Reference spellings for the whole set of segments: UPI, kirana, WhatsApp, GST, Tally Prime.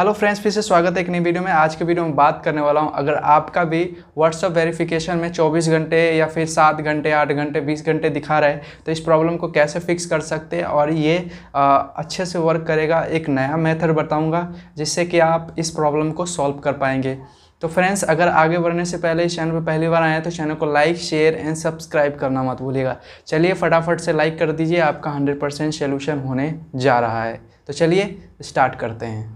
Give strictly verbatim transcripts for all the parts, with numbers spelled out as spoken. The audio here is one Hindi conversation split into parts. हेलो फ्रेंड्स, फिर से स्वागत है एक नई वीडियो में। आज के वीडियो में बात करने वाला हूं, अगर आपका भी व्हाट्सअप वेरिफिकेशन में चौबीस घंटे या फिर सात घंटे, आठ घंटे, बीस घंटे दिखा रहा है तो इस प्रॉब्लम को कैसे फिक्स कर सकते हैं और ये आ, अच्छे से वर्क करेगा। एक नया मेथड बताऊंगा जिससे कि आप इस प्रॉब्लम को सॉल्व कर पाएंगे। तो फ्रेंड्स, अगर आगे बढ़ने से पहले इस चैनल पर पहली बार आए हैं तो चैनल को लाइक, शेयर एंड सब्सक्राइब करना मत भूलिएगा। चलिए फटाफट से लाइक कर दीजिए, आपका हंड्रेड परसेंट सोल्यूशन होने जा रहा है। तो चलिए स्टार्ट करते हैं,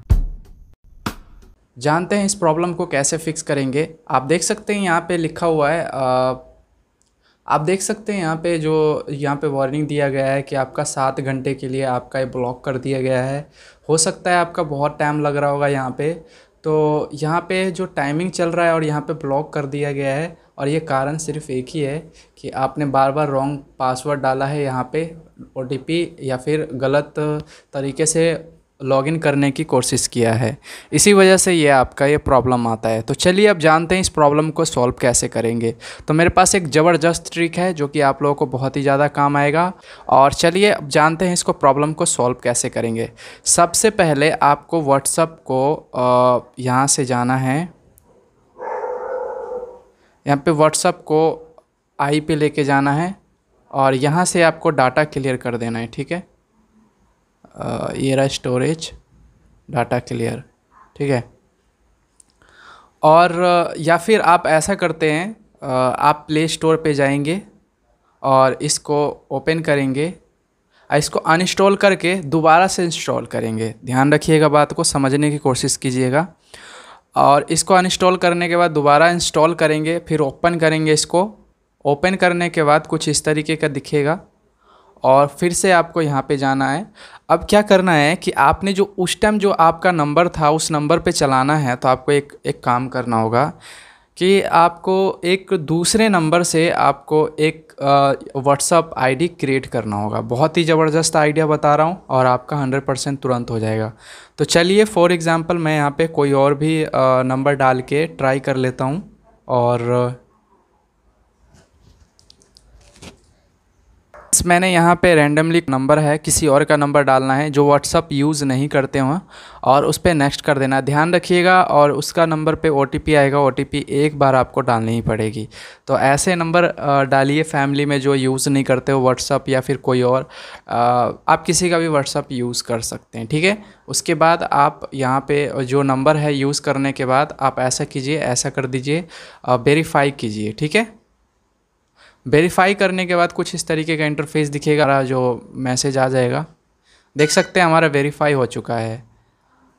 जानते हैं इस प्रॉब्लम को कैसे फिक्स करेंगे। आप देख सकते हैं यहाँ पे लिखा हुआ है, आ, आप देख सकते हैं यहाँ पे जो यहाँ पे वार्निंग दिया गया है कि आपका सात घंटे के लिए आपका ये ब्लॉक कर दिया गया है। हो सकता है आपका बहुत टाइम लग रहा होगा यहाँ पे, तो यहाँ पे जो टाइमिंग चल रहा है और यहाँ पे ब्लॉक कर दिया गया है। और ये कारण सिर्फ एक ही है कि आपने बार बार रॉन्ग पासवर्ड डाला है यहाँ पे, ओटीपी या फिर गलत तरीके से लॉगिन करने की कोशिश किया है। इसी वजह से ये आपका ये प्रॉब्लम आता है। तो चलिए अब जानते हैं इस प्रॉब्लम को सॉल्व कैसे करेंगे। तो मेरे पास एक ज़बरदस्त ट्रिक है जो कि आप लोगों को बहुत ही ज़्यादा काम आएगा। और चलिए अब जानते हैं इसको प्रॉब्लम को सॉल्व कैसे करेंगे। सबसे पहले आपको व्हाट्सएप को यहाँ से जाना है, यहाँ पर व्हाट्सएप को आई पे लेके जाना है और यहाँ से आपको डाटा क्लियर कर देना है। ठीक है, Uh, ये रहा स्टोरेज, डाटा क्लियर, ठीक है। और या फिर आप ऐसा करते हैं, आप प्ले स्टोर पे जाएंगे और इसको ओपन करेंगे, इसको अनइंस्टॉल करके दोबारा से इंस्टॉल करेंगे। ध्यान रखिएगा, बात को समझने की कोशिश कीजिएगा। और इसको अनइंस्टॉल करने के बाद दोबारा इंस्टॉल करेंगे, फिर ओपन करेंगे। इसको ओपन करने के बाद कुछ इस तरीके का दिखेगा और फिर से आपको यहाँ पे जाना है। अब क्या करना है कि आपने जो उस टाइम जो आपका नंबर था उस नंबर पे चलाना है, तो आपको एक एक काम करना होगा कि आपको एक दूसरे नंबर से आपको एक व्हाट्सअप आईडी क्रिएट करना होगा। बहुत ही ज़बरदस्त आइडिया बता रहा हूँ और आपका हंड्रेड परसेंट तुरंत हो जाएगा। तो चलिए फॉर एग्ज़ाम्पल मैं यहाँ पे कोई और भी नंबर डाल के ट्राई कर लेता हूँ। और मैंने यहाँ पे रैंडमली नंबर है, किसी और का नंबर डालना है जो व्हाट्सअप यूज़ नहीं करते हों, और उस पर नेक्स्ट कर देना है। ध्यान रखिएगा, और उसका नंबर पे ओटीपी आएगा। ओटीपी एक बार आपको डालनी ही पड़ेगी। तो ऐसे नंबर डालिए फैमिली में जो यूज़ नहीं करते हो व्हाट्सअप, या फिर कोई और, आप किसी का भी व्हाट्सअप यूज़ कर सकते हैं। ठीक है, उसके बाद आप यहाँ पर जो नंबर है यूज़ करने के बाद आप ऐसा कीजिए, ऐसा कर दीजिए, वेरीफाई कीजिए। ठीक है, वेरीफाई करने के बाद कुछ इस तरीके का इंटरफेस दिखेगा, जो मैसेज आ जाएगा। देख सकते हैं हमारा वेरीफाई हो चुका है।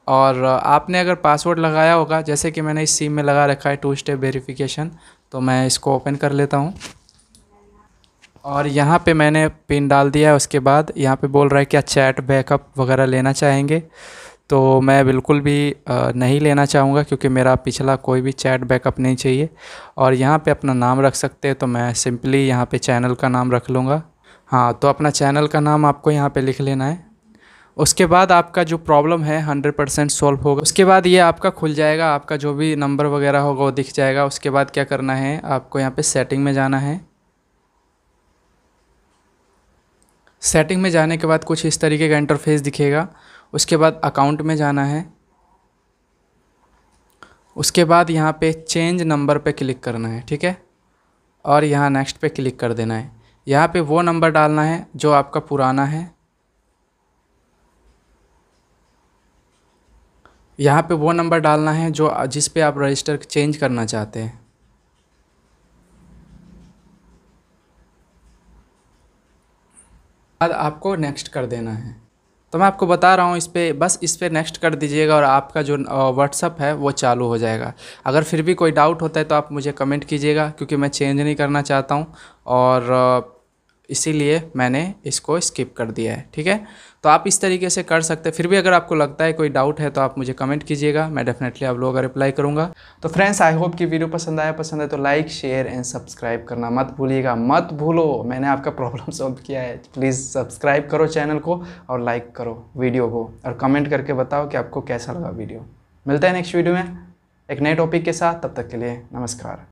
और आपने अगर पासवर्ड लगाया होगा, जैसे कि मैंने इस सिम में लगा रखा है टू स्टेप वेरिफिकेशन, तो मैं इसको ओपन कर लेता हूं। और यहां पे मैंने पिन डाल दिया है। उसके बाद यहां पे बोल रहा है क्या चैट बैकअप वगैरह लेना चाहेंगे, तो मैं बिल्कुल भी नहीं लेना चाहूँगा क्योंकि मेरा पिछला कोई भी चैट बैकअप नहीं चाहिए। और यहाँ पे अपना नाम रख सकते हैं, तो मैं सिंपली यहाँ पे चैनल का नाम रख लूँगा। हाँ, तो अपना चैनल का नाम आपको यहाँ पे लिख लेना है। उसके बाद आपका जो प्रॉब्लम है हंड्रेड परसेंट सॉल्व होगा। उसके बाद ये आपका खुल जाएगा, आपका जो भी नंबर वगैरह होगा वो दिख जाएगा। उसके बाद क्या करना है, आपको यहाँ पर सेटिंग में जाना है। सेटिंग में जाने के बाद कुछ इस तरीके का इंटरफेस दिखेगा। उसके बाद अकाउंट में जाना है। उसके बाद यहाँ पे चेंज नंबर पे क्लिक करना है। ठीक है, और यहाँ नेक्स्ट पे क्लिक कर देना है। यहाँ पे वो नंबर डालना है जो आपका पुराना है। यहाँ पे वो नंबर डालना है जो जिस पे आप रजिस्टर चेंज करना चाहते हैं। बाद आपको नेक्स्ट कर देना है। तो मैं आपको बता रहा हूँ, इस पर बस इस पर नेक्स्ट कर दीजिएगा और आपका जो व्हाट्सअप है वो चालू हो जाएगा। अगर फिर भी कोई डाउट होता है तो आप मुझे कमेंट कीजिएगा, क्योंकि मैं चेंज नहीं करना चाहता हूँ और इसीलिए मैंने इसको स्किप कर दिया है। ठीक है, तो आप इस तरीके से कर सकते हैं। फिर भी अगर आपको लगता है कोई डाउट है तो आप मुझे कमेंट कीजिएगा, मैं डेफिनेटली आप लोगों का रिप्लाई करूँगा। तो फ्रेंड्स, आई होप कि वीडियो पसंद आया, पसंद है तो लाइक, शेयर एंड सब्सक्राइब करना मत भूलिएगा। मत भूलो, मैंने आपका प्रॉब्लम सॉल्व किया है। प्लीज़ सब्सक्राइब करो चैनल को और लाइक करो वीडियो को, और कमेंट करके बताओ कि आपको कैसा लगा वीडियो। मिलते हैं नेक्स्ट वीडियो में एक नए टॉपिक के साथ, तब तक के लिए नमस्कार।